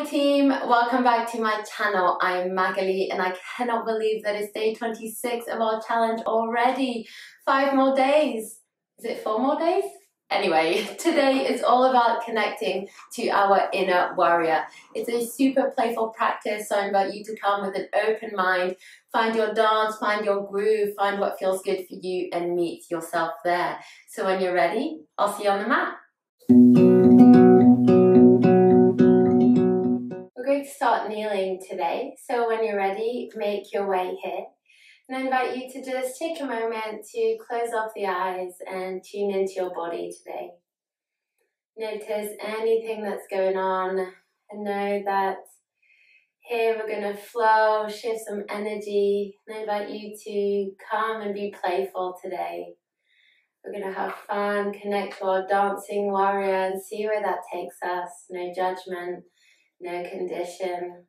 Hi team, welcome back to my channel. I'm Magali and I cannot believe that it's day 26 of our challenge already. 5 more days. Is it 4 more days? Anyway, today is all about connecting to our inner warrior. It's a super playful practice, so I invite you to come with an open mind, find your dance, find your groove, find what feels good for you and meet yourself there. So when you're ready, I'll see you on the mat. Start kneeling today, so when you're ready, make your way here, and I invite you to just take a moment to close off the eyes and tune into your body today. Notice anything that's going on and know that here we're going to flow, shift some energy, and I invite you to come and be playful today. We're going to have fun, connect to our dancing warrior and see where that takes us. No judgment. No condition.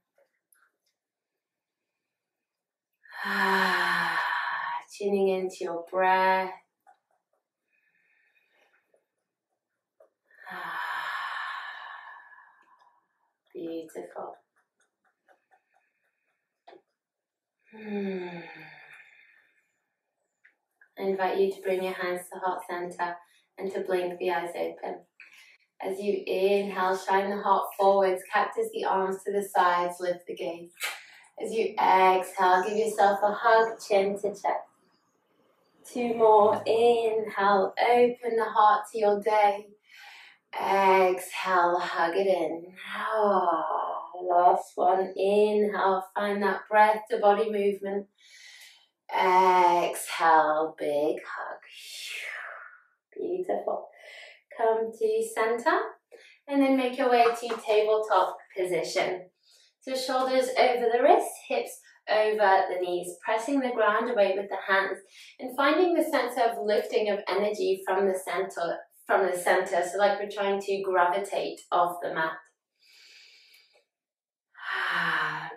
Tuning into your breath. Beautiful. I invite you to bring your hands to heart center and to blink the eyes open. As you inhale, shine the heart forwards, cactus the arms to the sides, lift the gaze. As you exhale, give yourself a hug, chin to chest. 2 more. Inhale, open the heart to your day. Exhale, hug it in. Last one. Inhale, find that breath to body movement. Exhale, big hug. Beautiful. Come to center and then make your way to tabletop position. So shoulders over the wrists, hips over the knees, pressing the ground away with the hands and finding the sense of lifting of energy from the center, so like we're trying to gravitate off the mat.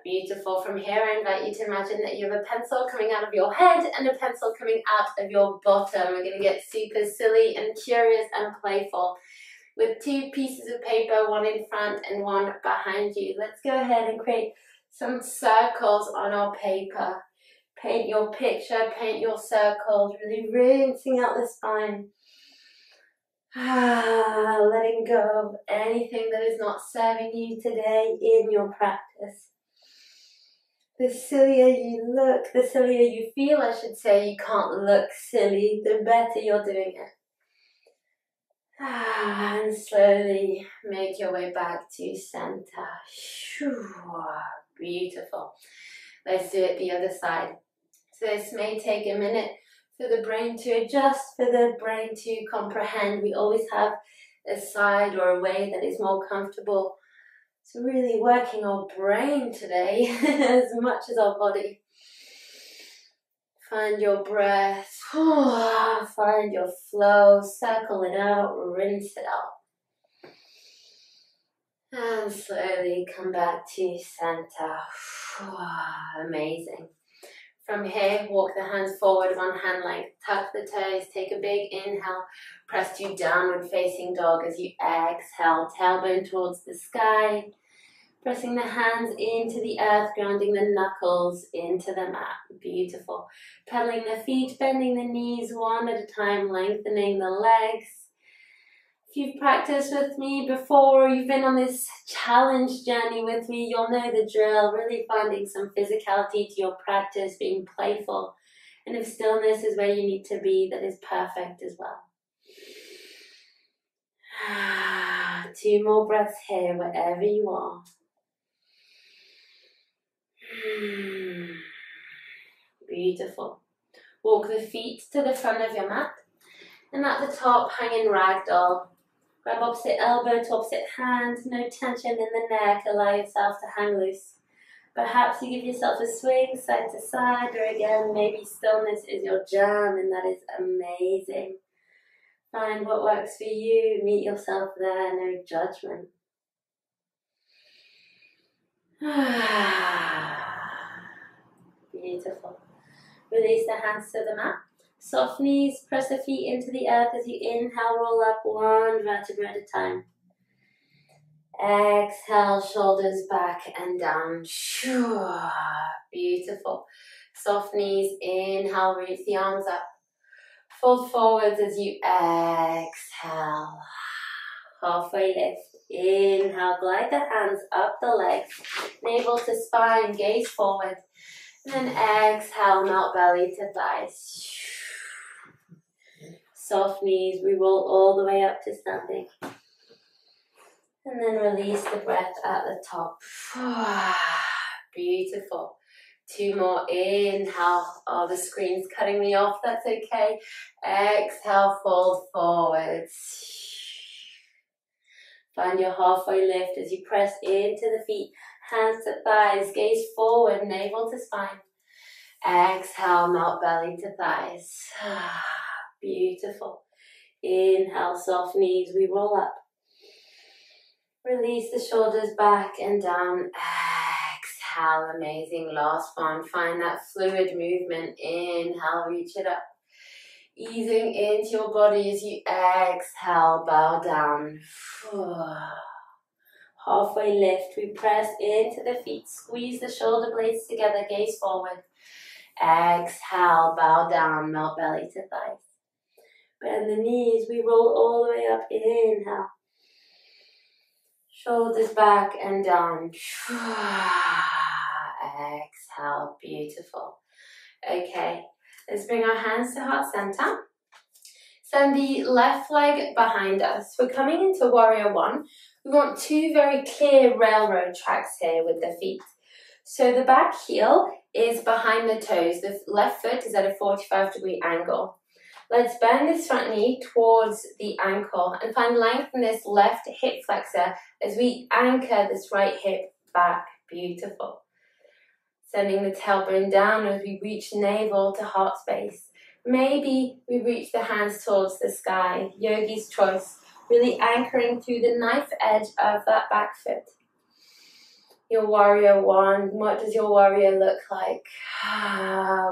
Beautiful. From here, I invite you to imagine that you have a pencil coming out of your head and a pencil coming out of your bottom. We're going to get super silly and curious and playful with 2 pieces of paper, one in front and one behind you. Let's go ahead and create some circles on our paper. Paint your picture, paint your circles, really rinsing out the spine. Letting go of anything that is not serving you today in your practice. The sillier you look, the sillier you feel, I should say. You can't look silly, the better you're doing it. And slowly make your way back to center. Beautiful. Let's do it the other side. So this may take a minute for the brain to adjust, for the brain to comprehend. We always have a side or a way that is more comfortable. So really working our brain today as much as our body. Find your breath, find your flow, circle it out, rinse it out. And slowly come back to center. Amazing. From here, walk the hands forward, one hand length, tuck the toes, take a big inhale, press to downward facing dog as you exhale, tailbone towards the sky, pressing the hands into the earth, grounding the knuckles into the mat. Beautiful. Pedaling the feet, bending the knees one at a time, lengthening the legs. If you've practiced with me before, or you've been on this challenge journey with me, you'll know the drill. Really finding some physicality to your practice, being playful. And if stillness is where you need to be, that is perfect as well. 2 more breaths here, wherever you are. Beautiful. Walk the feet to the front of your mat. And at the top, hang in ragdoll. Grab opposite elbow to opposite hand, no tension in the neck, allow yourself to hang loose. Perhaps you give yourself a swing side to side, or again, maybe stillness is your jam, and that is amazing. Find what works for you, meet yourself there, no judgment. Beautiful. Release the hands to the mat. Soft knees, press the feet into the earth as you inhale, roll up one vertebra at a time. Exhale, shoulders back and down. Beautiful. Soft knees. Inhale, reach the arms up. Fold forwards as you exhale. Halfway lift. Inhale, glide the hands up the legs, navel to spine, gaze forward. And then exhale, melt belly to thighs. Soft knees. We roll all the way up to standing. And then release the breath at the top. Beautiful. Two more. Inhale. Oh, the screen's cutting me off. That's okay. Exhale, fold forwards. Find your halfway lift as you press into the feet. Hands to thighs. Gaze forward. Navel to spine. Exhale, melt belly to thighs. Beautiful. Inhale, soft knees. We roll up. Release the shoulders back and down. Exhale, amazing. Last one. Find that fluid movement. Inhale, reach it up. Easing into your body as you exhale, bow down. Halfway lift. We press into the feet. Squeeze the shoulder blades together. Gaze forward. Exhale, bow down. Melt belly to thighs. Bend the knees. We roll all the way up. Inhale. Shoulders back and down. Exhale. Beautiful. Okay. Let's bring our hands to heart center. Send the left leg behind us. We're coming into warrior one. We want two very clear railroad tracks here with the feet. So the back heel is behind the toes. The left foot is at a 45-degree angle. Let's bend this front knee towards the ankle and find length in this left hip flexor as we anchor this right hip back. Beautiful. Sending the tailbone down as we reach navel to heart space. Maybe we reach the hands towards the sky. Yogi's choice. Really anchoring through the knife edge of that back foot. Your warrior one. What does your warrior look like?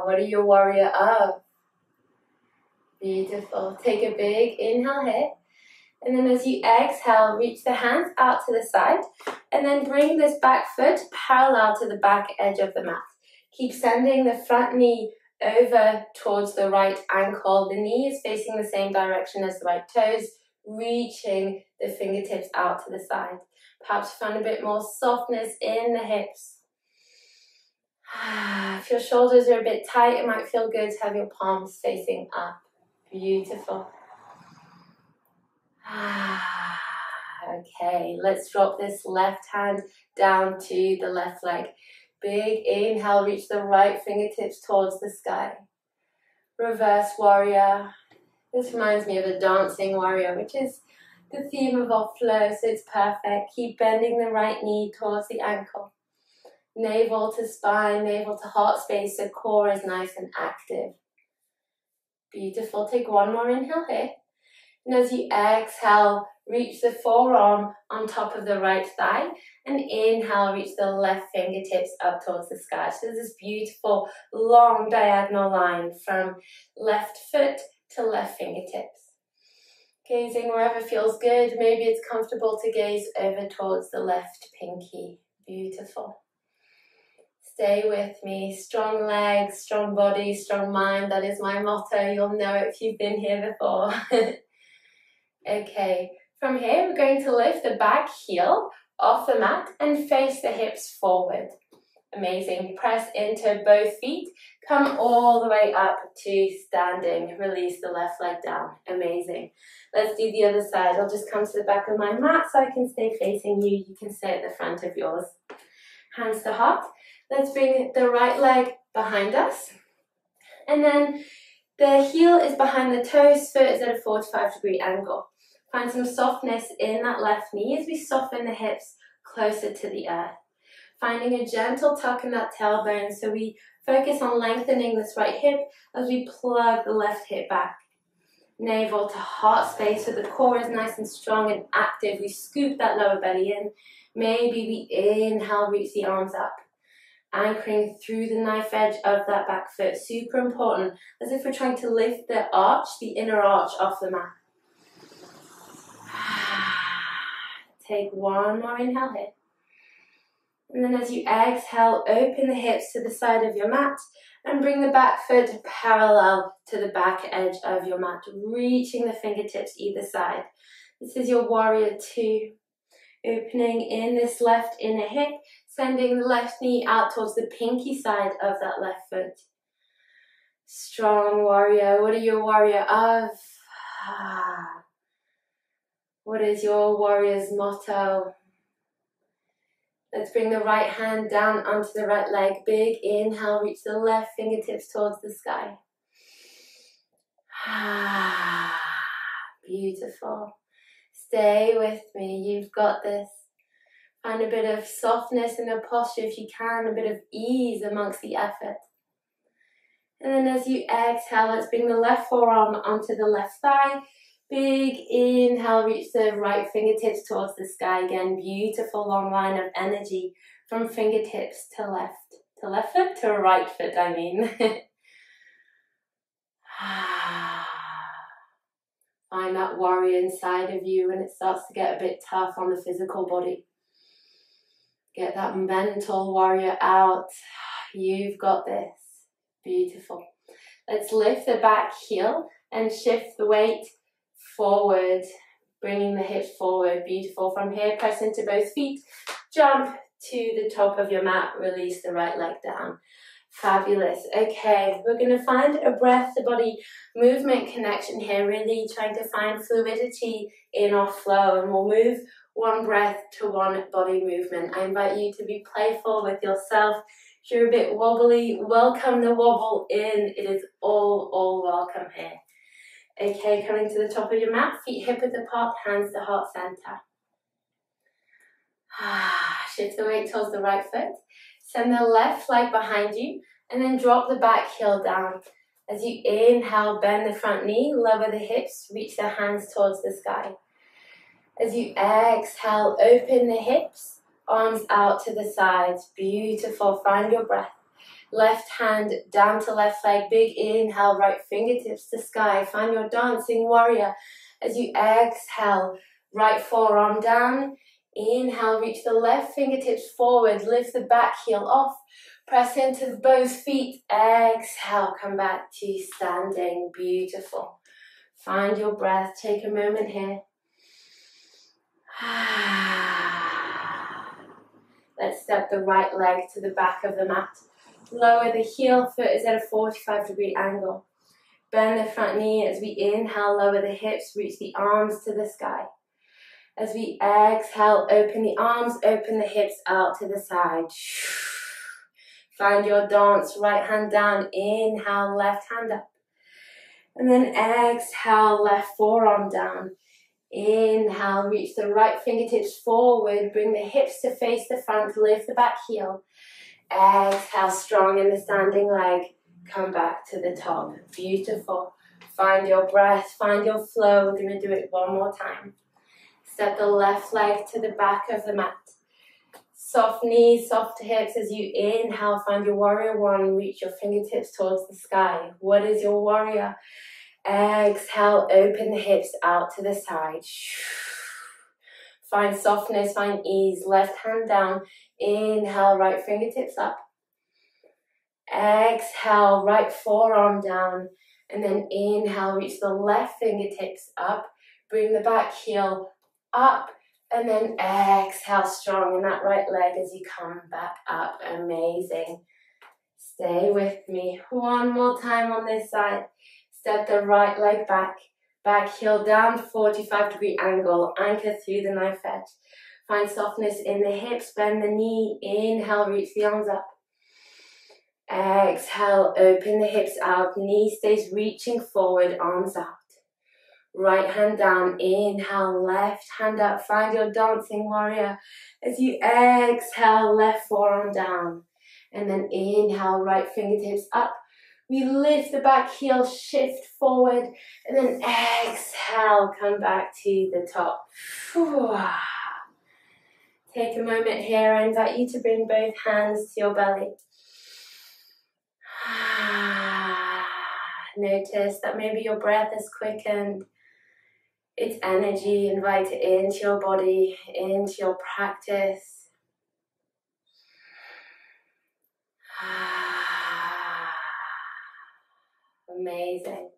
What are your warrior of? Beautiful. Take a big inhale here. And then as you exhale, reach the hands out to the side. And then bring this back foot parallel to the back edge of the mat. Keep sending the front knee over towards the right ankle. The knee is facing the same direction as the right toes, reaching the fingertips out to the side. Perhaps find a bit more softness in the hips. If your shoulders are a bit tight, it might feel good to have your palms facing up. Beautiful. Okay, let's drop this left hand down to the left leg. Big inhale, reach the right fingertips towards the sky. Reverse warrior. This reminds me of a dancing warrior, which is the theme of our flow, so it's perfect. Keep bending the right knee towards the ankle. Navel to spine, navel to heart space, so core is nice and active. Beautiful. Take one more inhale here. And as you exhale, reach the forearm on top of the right thigh. And inhale, reach the left fingertips up towards the sky. So there's this beautiful long diagonal line from left foot to left fingertips. Gazing wherever feels good. Maybe it's comfortable to gaze over towards the left pinky. Beautiful. Stay with me. Strong legs, strong body, strong mind. That is my motto. You'll know it if you've been here before. Okay, from here we're going to lift the back heel off the mat and face the hips forward. Amazing. Press into both feet. Come all the way up to standing. Release the left leg down. Amazing. Let's do the other side. I'll just come to the back of my mat so I can stay facing you. You can stay at the front of yours. Hands to heart. Let's bring the right leg behind us. And then the heel is behind the toes, foot is at a 45-degree angle. Find some softness in that left knee as we soften the hips closer to the earth. Finding a gentle tuck in that tailbone, so we focus on lengthening this right hip as we plug the left hip back. Navel to heart space, so the core is nice and strong and active. We scoop that lower belly in. Maybe we inhale, reach the arms up. Anchoring through the knife edge of that back foot. Super important, as if we're trying to lift the arch, the inner arch off the mat. Take one more inhale here. And then as you exhale, open the hips to the side of your mat and bring the back foot parallel to the back edge of your mat, reaching the fingertips either side. This is your warrior two. Opening in this left inner hip, sending the left knee out towards the pinky side of that left foot. Strong warrior. What are you a warrior of? What is your warrior's motto? Let's bring the right hand down onto the right leg. Big inhale, reach the left fingertips towards the sky. Beautiful. Stay with me, you've got this. Find a bit of softness in the posture if you can, a bit of ease amongst the effort. And then as you exhale, let's bring the left forearm onto the left thigh. Big inhale, reach the right fingertips towards the sky again. Beautiful long line of energy from fingertips to left. To left foot, to right foot, I mean. Find that warrior inside of you when it starts to get a bit tough on the physical body. Get that mental warrior out. You've got this. Beautiful. Let's lift the back heel and shift the weight forward, bringing the hips forward. Beautiful. From here, press into both feet, jump to the top of your mat, release the right leg down. Fabulous. Okay, we're going to find a breath to body movement connection here, really trying to find fluidity in our flow, and we'll move one breath to one body movement. I invite you to be playful with yourself. If you're a bit wobbly, welcome the wobble in. It is all welcome here. Okay, coming to the top of your mat, feet hip width apart, hands to heart center. Shift the weight towards the right foot. Send the left leg behind you and then drop the back heel down. As you inhale, bend the front knee, lower the hips, reach the hands towards the sky. As you exhale, open the hips, arms out to the sides. Beautiful, find your breath. Left hand down to left leg, big inhale, right fingertips to sky. Find your dancing warrior. As you exhale, right forearm down. Inhale, reach the left fingertips forward, lift the back heel off, press into both feet, exhale, come back to standing. Beautiful. Find your breath, take a moment here. Let's step the right leg to the back of the mat. Lower the heel, foot is at a 45-degree angle. Bend the front knee as we inhale, lower the hips, reach the arms to the sky. As we exhale, open the arms, open the hips out to the side. Find your dance, right hand down, inhale, left hand up. And then exhale, left forearm down. Inhale, reach the right fingertips forward, bring the hips to face the front, lift the back heel. Exhale, strong in the standing leg, come back to the top. Beautiful. Find your breath, find your flow. We're going to do it one more time. Step the left leg to the back of the mat. Soft knees, soft hips. As you inhale, find your warrior one. Reach your fingertips towards the sky. What is your warrior? Exhale, open the hips out to the side. Find softness, find ease. Left hand down. Inhale, right fingertips up. Exhale, right forearm down. And then inhale, reach the left fingertips up. Bring the back heel up and then exhale, strong in that right leg as you come back up. Amazing. Stay with me. One more time on this side. Step the right leg back. Back heel down, 45-degree angle. Anchor through the knife edge. Find softness in the hips. Bend the knee. Inhale, reach the arms up. Exhale, open the hips out. Knee stays reaching forward, arms up. Right hand down, inhale, left hand up, find your dancing warrior. As you exhale, left forearm down. And then inhale, right fingertips up. We lift the back heel, shift forward. And then exhale, come back to the top. Take a moment here. I invite you to bring both hands to your belly. Notice that maybe your breath is quickened. It's energy, invite it into your body, into your practice. Amazing.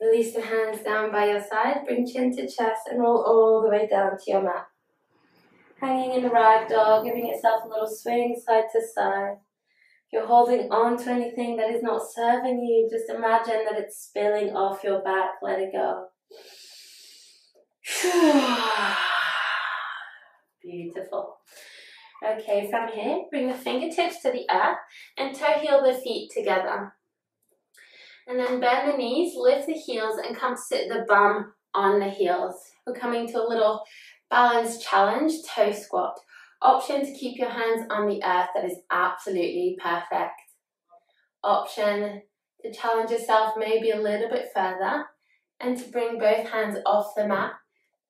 Release the hands down by your side, bring chin to chest and roll all the way down to your mat. Hanging in the rag doll, giving yourself a little swing side to side. If you're holding on to anything that is not serving you, just imagine that it's spilling off your back, let it go. Beautiful. Okay, from here, bring the fingertips to the earth and toe heel the feet together. And then bend the knees, lift the heels and come sit the bum on the heels. We're coming to a little balance challenge, toe squat. Option to keep your hands on the earth, that is absolutely perfect. Option to challenge yourself maybe a little bit further and to bring both hands off the mat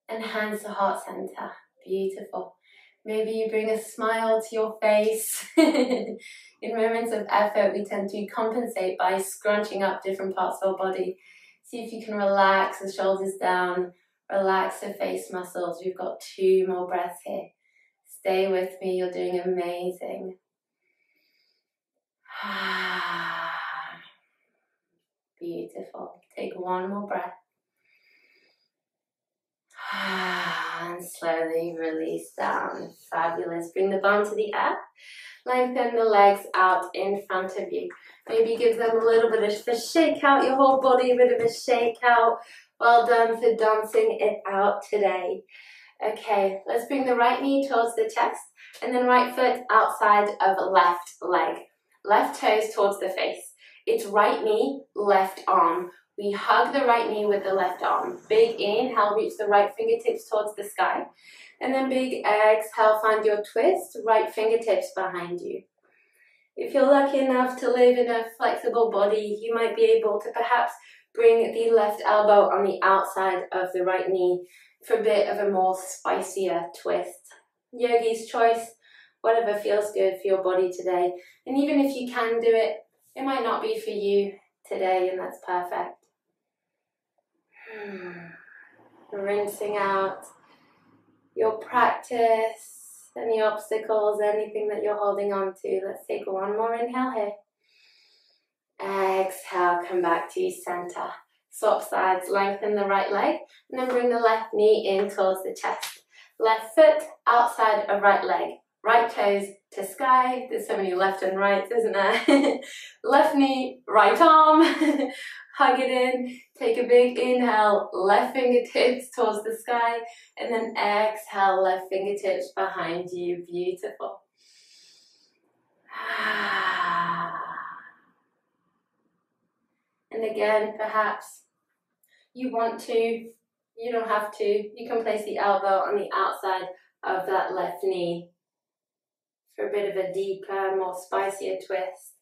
and hands to heart center. Beautiful. Maybe you bring a smile to your face. In moments of effort, we tend to compensate by scrunching up different parts of our body. See if you can relax the shoulders down, relax the face muscles. We've got two more breaths here. Stay with me, you're doing amazing. Beautiful. Take one more breath. And slowly release down. Fabulous. Bring the bum to the earth. Lengthen the legs out in front of you. Maybe give them a little bit of a shake out, your whole body, a bit of a shake out. Well done for dancing it out today. Okay, let's bring the right knee towards the chest and then right foot outside of left leg. Left toes towards the face. It's right knee, left arm. We hug the right knee with the left arm. Big inhale, reach the right fingertips towards the sky. And then big exhale, find your twist, right fingertips behind you. If you're lucky enough to live in a flexible body, you might be able to perhaps bring the left elbow on the outside of the right knee for a bit of a more spicier twist. Yogi's choice, whatever feels good for your body today. And even if you can do it, it might not be for you today, and that's perfect. Rinsing out your practice, any obstacles, anything that you're holding on to. Let's take one more inhale here. Exhale, come back to center. Swap sides, lengthen the right leg, and then bring the left knee in towards the chest. Left foot outside of right leg. Right toes to sky. There's so many left and rights, isn't there? Left knee, right arm. Hug it in. Take a big inhale, left fingertips towards the sky. And then exhale, left fingertips behind you. Beautiful. And again, perhaps you want to, you don't have to. You can place the elbow on the outside of that left knee for a bit of a deeper, more spicier twist.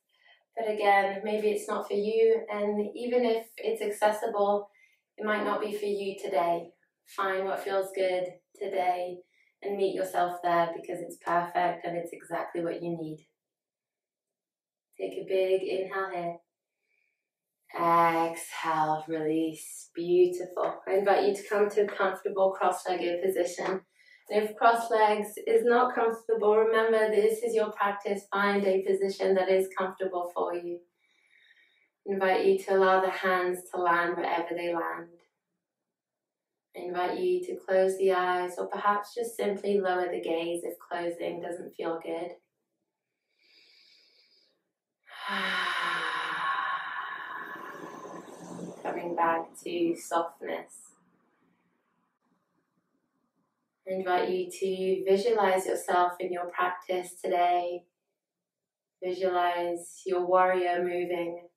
But again, maybe it's not for you, and even if it's accessible, it might not be for you today. Find what feels good today and meet yourself there, because it's perfect and it's exactly what you need. Take a big inhale here. Exhale, release. Beautiful. I invite you to come to a comfortable cross-legged position. And if cross legs is not comfortable, remember this is your practice. Find a position that is comfortable for you. I invite you to allow the hands to land wherever they land. I invite you to close the eyes, or perhaps just simply lower the gaze if closing doesn't feel good. Coming back to softness. I invite you to visualize yourself in your practice today. Visualize your warrior moving.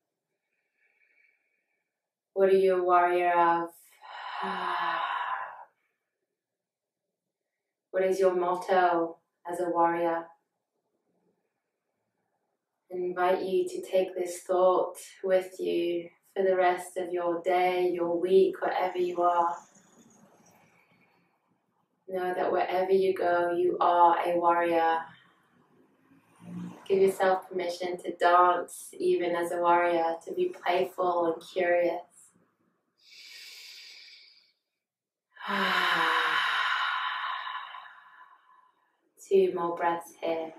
What are you a warrior of? What is your motto as a warrior? I invite you to take this thought with you for the rest of your day, your week, wherever you are. Know that wherever you go, you are a warrior. Give yourself permission to dance, even as a warrior, to be playful and curious. Two more breaths here.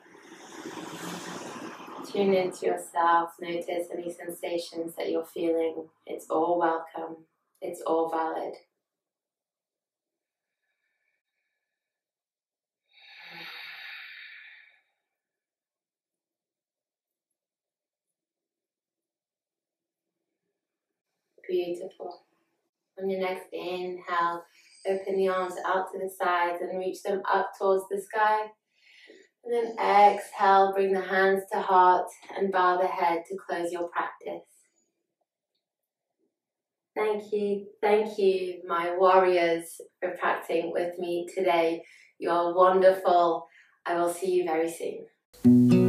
Tune into yourself, notice any sensations that you're feeling. It's all welcome, it's all valid. Beautiful. On your next inhale, open the arms out to the sides and reach them up towards the sky. And then exhale, bring the hands to heart and bow the head to close your practice. Thank you, my warriors, for practicing with me today. You are wonderful. I will see you very soon.